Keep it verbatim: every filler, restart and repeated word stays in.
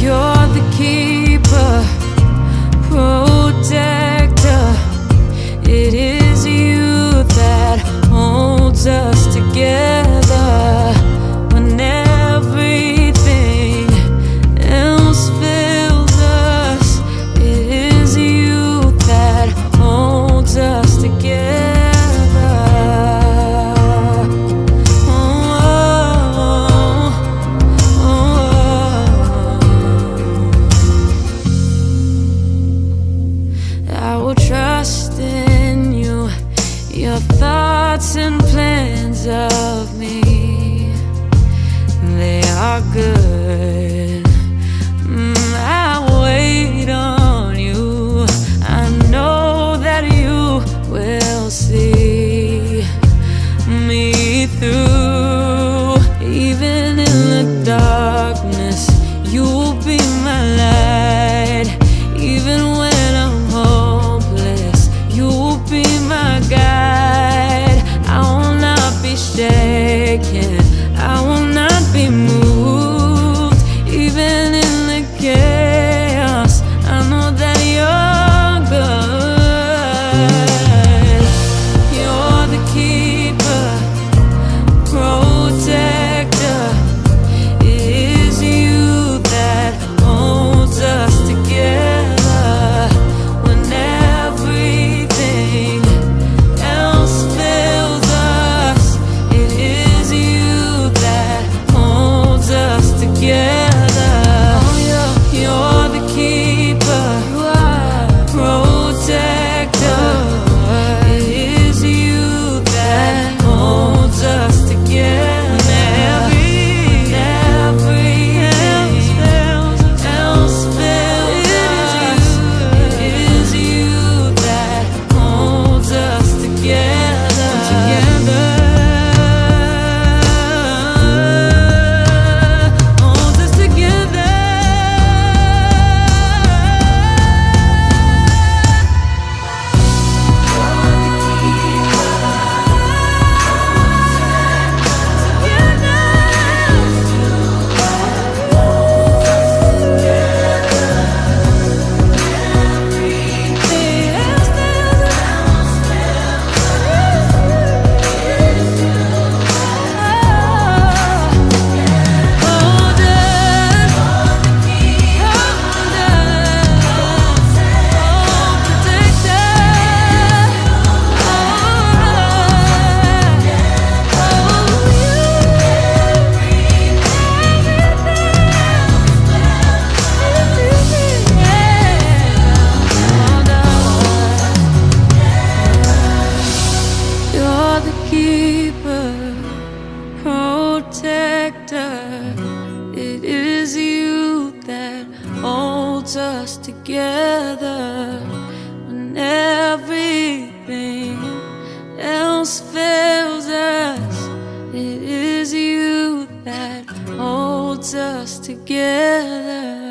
You're the keeper, protector, it is you that holds us together. Us together. Oh. of me, they are good. mm, I wait on you, I know that you will see me through. Even in the darkness, you will be my light. Even when I'm hopeless, you will be my guide. I will not be shaken, I will not be moved. Even in the chaos, I know that you're good. You're the keeper, protector. It is you that holds us together when everything else fails us. It is you that holds us together. Oh, yeah. You're the keeper, protector. It is you that holds us together. When everything else fails us, it is you that holds us together. Together, holds us together. Protector, it is you that holds us together when everything else fails us. It is you that holds us together.